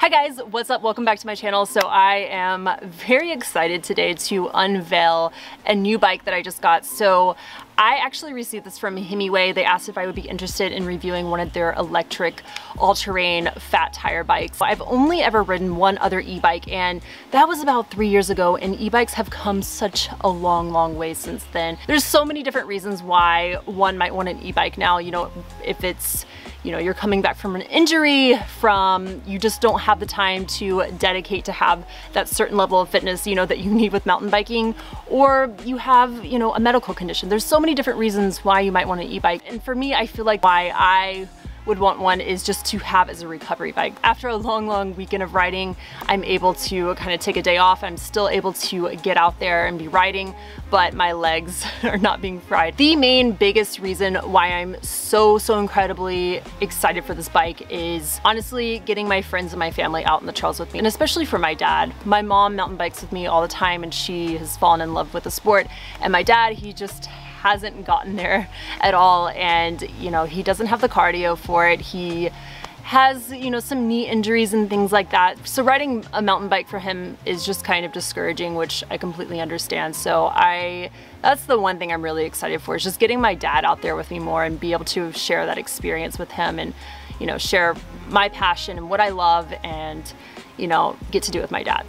Hi guys, what's up? Welcome back to my channel. So I am very excited today to unveil a new bike that I just got. So I actually received this from HimiWay. They asked if I would be interested in reviewing one of their electric all-terrain fat tire bikes. I've only ever ridden one other e-bike, and that was about 3 years ago, and e-bikes have come such a long way since then. There's so many different reasons why one might want an e-bike now. You know, if it's, you know, you're coming back from an injury, from you just don't have the time to dedicate to have that certain level of fitness, you know, that you need with mountain biking, or you have, you know, a medical condition. There's so many different reasons why you might want an e-bike. And for me, I feel like why I would want one is just to have as a recovery bike. After a long weekend of riding, I'm able to kind of take a day off. I'm still able to get out there and be riding, but my legs are not being fried. The main biggest reason why I'm so incredibly excited for this bike is honestly getting my friends and my family out in the trails with me, and especially for my dad. My mom mountain bikes with me all the time, and she has fallen in love with the sport, and my dad, he just hasn't gotten there at all. And you know, he doesn't have the cardio for it. He has, you know, some knee injuries and things like that. So riding a mountain bike for him is just kind of discouraging, which I completely understand. So that's the one thing I'm really excited for, is just getting my dad out there with me more and be able to share that experience with him, and you know, share my passion and what I love, and you know, get to do it with my dad.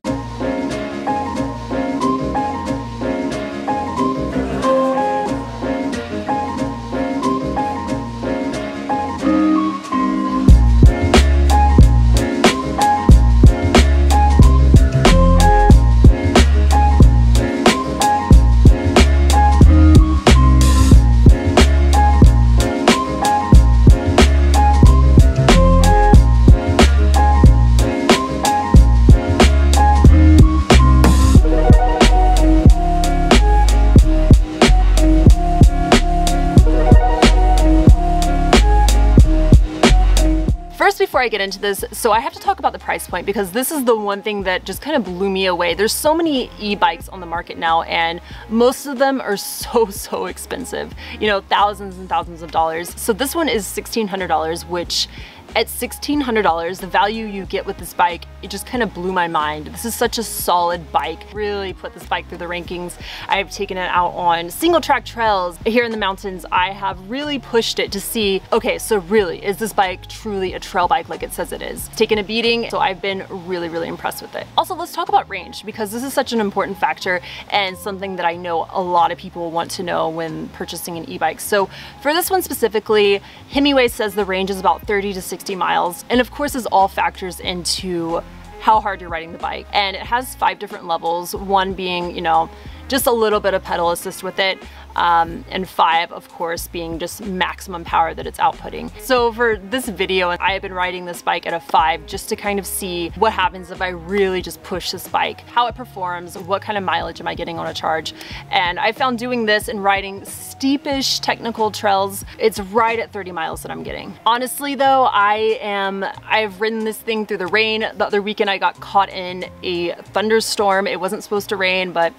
Before I get into this, so I have to talk about the price point, because this is the one thing that just kind of blew me away. There's so many e-bikes on the market now, and most of them are so expensive, you know, thousands and thousands of dollars. So this one is $1,600, which at $1,600, the value you get with this bike, it just kind of blew my mind. This is such a solid bike. Really put this bike through the rankings. I've taken it out on single track trails here in the mountains. I have really pushed it to see, okay, so really, is this bike truly a trail bike like it says it is? It's taken a beating, so I've been really impressed with it. Also, let's talk about range, because this is such an important factor and something that I know a lot of people want to know when purchasing an e-bike. So for this one specifically, HimiWay says the range is about 30 to 60 miles, and of course this all factors into how hard you're riding the bike. And it has 5 different levels, one being, you know, just a little bit of pedal assist with it, and 5, of course, being just maximum power that it's outputting. So for this video, I have been riding this bike at a 5 just to kind of see what happens if I really just push this bike, how it performs, what kind of mileage am I getting on a charge. And I found doing this and riding steepish technical trails, it's right at 30 miles that I'm getting. Honestly though, I've ridden this thing through the rain. The other weekend I got caught in a thunderstorm. It wasn't supposed to rain, but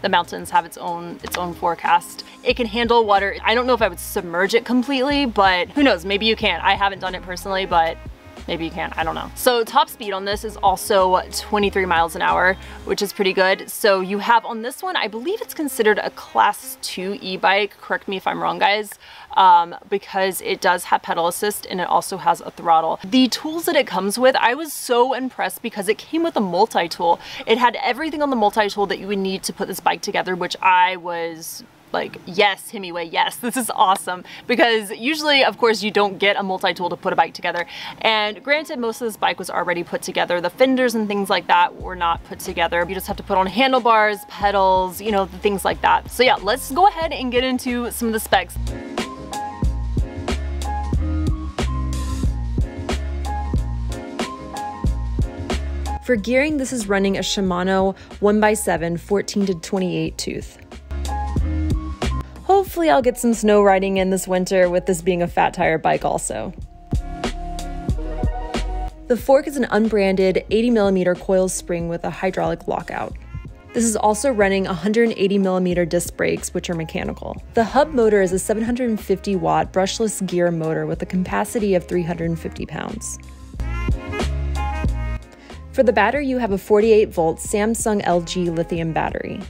the mountains have its own forecast. It can handle water. I don't know if I would submerge it completely, but who knows, maybe you can. I haven't done it personally, but maybe you can, I don't know. So top speed on this is also 23 miles an hour, which is pretty good. So you have on this one, I believe it's considered a class 2 e-bike. Correct me if I'm wrong, guys, because it does have pedal assist and it also has a throttle. The tools that it comes with, I was so impressed, because it came with a multi-tool. It had everything on the multi-tool that you would need to put this bike together, which I was like, yes, HimiWay, yes, this is awesome. Because usually, of course, you don't get a multi-tool to put a bike together. And granted, most of this bike was already put together. The fenders and things like that were not put together. You just have to put on handlebars, pedals, you know, things like that. So yeah, let's go ahead and get into some of the specs. For gearing, this is running a Shimano 1x7 14 to 28 tooth. Hopefully I'll get some snow riding in this winter with this being a fat tire bike also. The fork is an unbranded 80mm coil spring with a hydraulic lockout. This is also running 180mm disc brakes, which are mechanical. The hub motor is a 750 watt brushless gear motor with a capacity of 350 pounds. For the battery, you have a 48-volt Samsung LG lithium battery.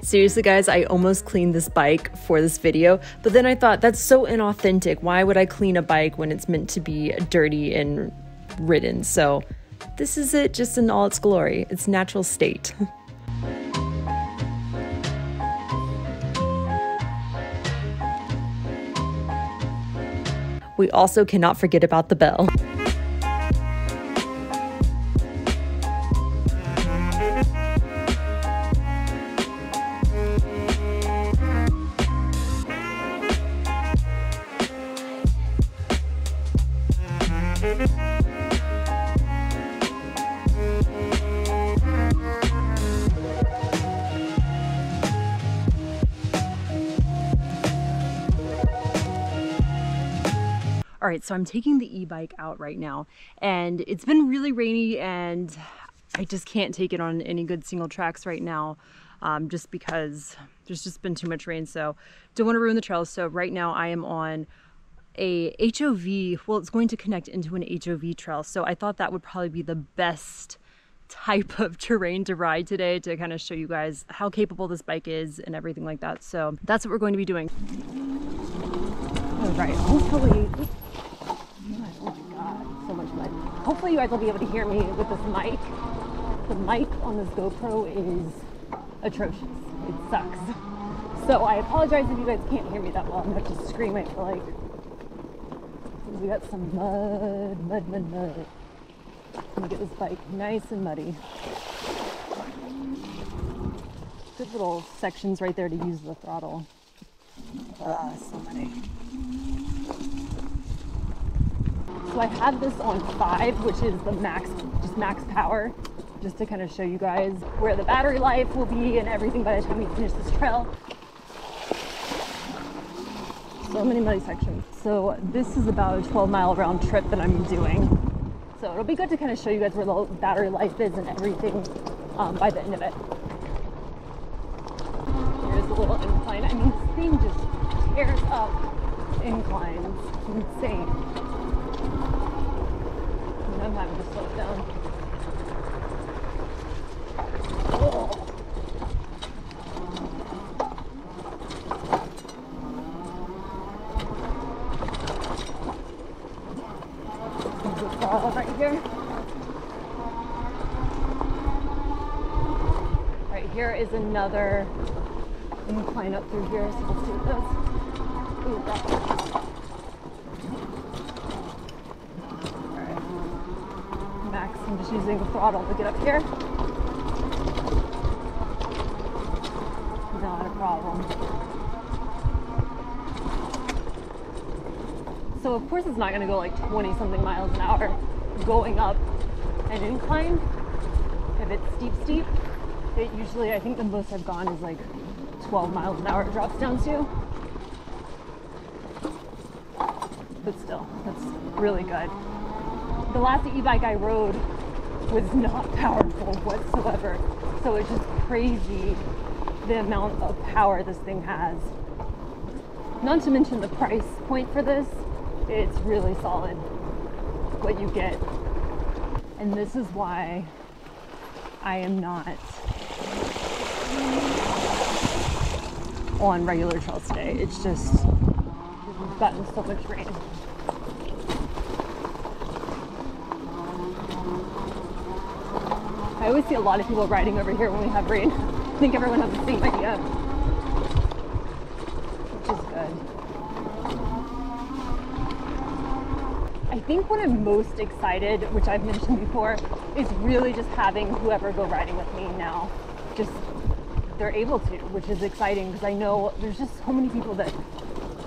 Seriously guys, I almost cleaned this bike for this video, but then I thought that's so inauthentic. Why would I clean a bike when it's meant to be dirty and ridden? So this is it, just in all its glory, its natural state. We also cannot forget about the bell. All right, so I'm taking the e-bike out right now, and it's been really rainy and I just can't take it on any good single tracks right now, just because there's just been too much rain, so don't want to ruin the trails. So right now I am on a HOV, well, it's going to connect into an HOV trail, so I thought that would probably be the best type of terrain to ride today to kind of show you guys how capable this bike is and everything like that. So that's what we're going to be doing. All right, hopefully. Hopefully you guys will be able to hear me with this mic. The mic on this GoPro is atrocious. It sucks. So I apologize if you guys can't hear me that well. I'm going to have to scream it for like... We got some mud. I'm going to get this bike nice and muddy. Good little sections right there to use the throttle. Ah, so muddy. So I have this on 5, which is the max, just max power, just to kind of show you guys where the battery life will be and everything by the time we finish this trail. So many muddy sections. So this is about a 12-mile round trip that I'm doing. So it'll be good to kind of show you guys where the battery life is and everything by the end of it. Here's a little incline. I mean, this thing just tears up inclines. It's insane. I'm having to slow it down. Oh. There's a fall right here. Right here is another incline up through here, so let's see what does. Ooh, that's... I'm just using the throttle to get up here. Not a problem. So of course it's not going to go like 20 something miles an hour going up an incline. If it's steep, it usually, I think the most I've gone is like 12 miles an hour it drops down to. But still, that's really good. The last e-bike I rode was not powerful whatsoever, so it's just crazy the amount of power this thing has. Not to mention the price point for this, it's really solid what you get. And this is why I am not on regular trails today. It's just, we've gotten so much rain. I always see a lot of people riding over here when we have rain. I think everyone has the same idea, which is good. I think what I'm most excited, which I've mentioned before, is really just having whoever go riding with me now. Just, they're able to, which is exciting because I know there's just so many people that,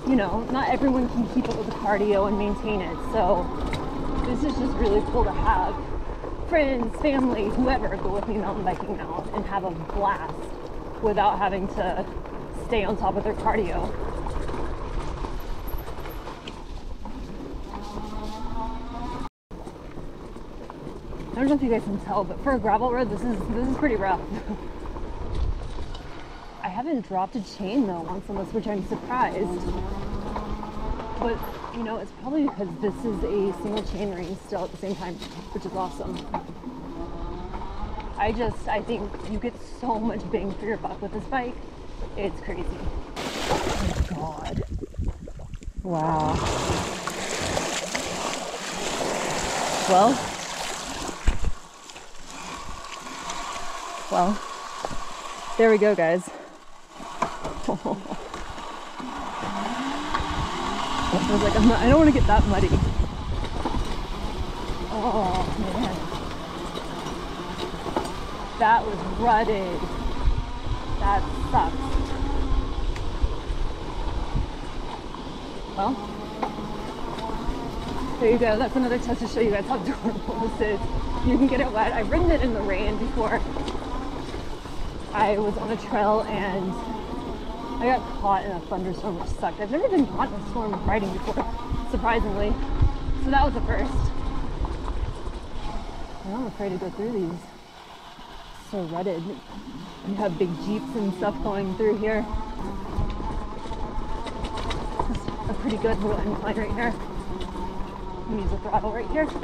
you know, not everyone can keep up with the cardio and maintain it. So this is just really cool to have friends, family, whoever go with me mountain biking now and have a blast without having to stay on top of their cardio. I don't know if you guys can tell, but for a gravel road, this is pretty rough. I haven't dropped a chain though on some of this, which I'm surprised. But you know, it's probably because this is a single chain ring still at the same time, which is awesome. I think you get so much bang for your buck with this bike. It's crazy. Oh my God. Wow. Well, there we go, guys. I was like, I don't want to get that muddy. Oh, man. That was rutted. That sucks. Well, there you go. That's another test to show you guys how durable this is. You can get it wet. I've ridden it in the rain before. I was on a trail and I got caught in a thunderstorm, which sucked. I've never been caught in a storm riding before, surprisingly. So that was a first. I'm afraid to go through these. So rutted. You have big jeeps and stuff going through here. A pretty good little incline right here. I'm gonna use a throttle right here. See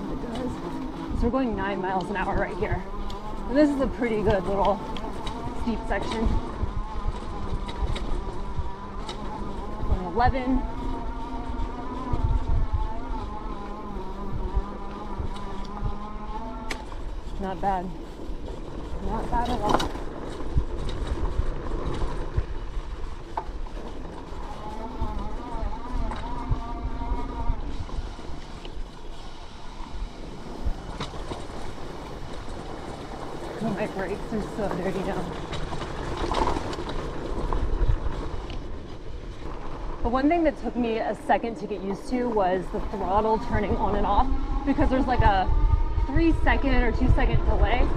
what it does. So we're going 9 miles an hour right here. And this is a pretty good little steep section. 11. Not bad. Not bad at all. Oh, my brakes are so dirty now. But one thing that took me a second to get used to was the throttle turning on and off, because there's like a 3 second or 2 second delay. Oh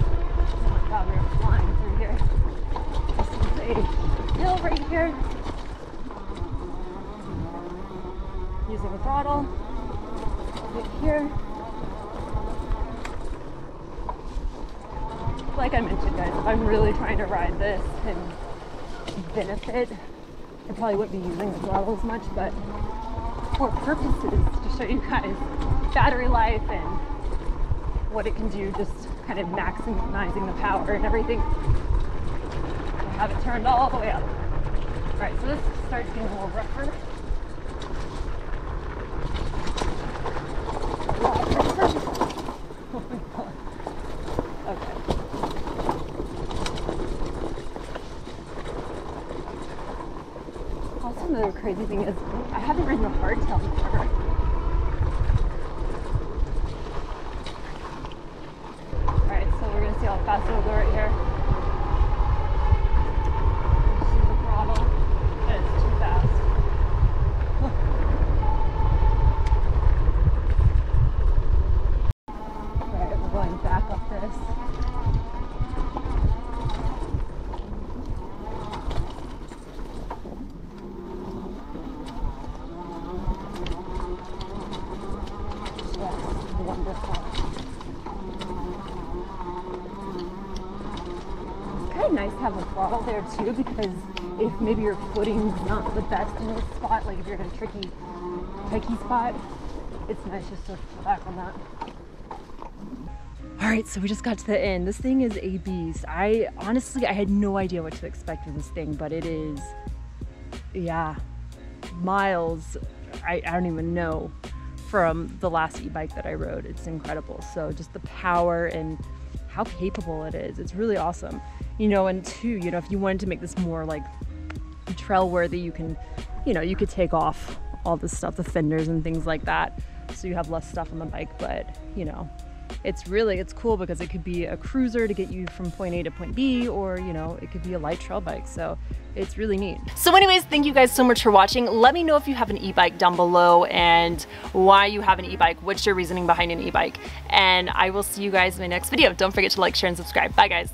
my God, we're flying through here. This is a hill right here. Using the throttle. Right here. Like I mentioned, guys, if I'm really trying to ride this and benefit, I probably wouldn't be using the throttle as much, but for purposes to show you guys battery life and what it can do, just kind of maximizing the power and everything, I have it turned all the way up. All right, so this starts getting a little rougher. The crazy thing is, I haven't ridden a hardtail before. Alright, so we're going to see how fast it'll go right here. Just use the throttle. And it's too fast. Alright, we're going back up this. Nice to have a throttle there too, because if maybe your footing's not the best in this spot, like if you're in a tricky spot, it's nice just to pull back on that. All right, so we just got to the end. This thing is a beast. I honestly had no idea what to expect with this thing, but it is, yeah, miles, I don't even know, from the last e-bike that I rode. It's incredible. So just the power and how capable it is, it's really awesome. You know, and two, you know, if you wanted to make this more like trail worthy, you can, you know, you could take off all this stuff, the fenders and things like that, so you have less stuff on the bike. But, you know, it's cool because it could be a cruiser to get you from point A to point B, or, you know, it could be a light trail bike. So it's really neat. So anyways, thank you guys so much for watching. Let me know if you have an e-bike down below and why you have an e-bike. What's your reasoning behind an e-bike? And I will see you guys in my next video. Don't forget to like, share, and subscribe. Bye guys.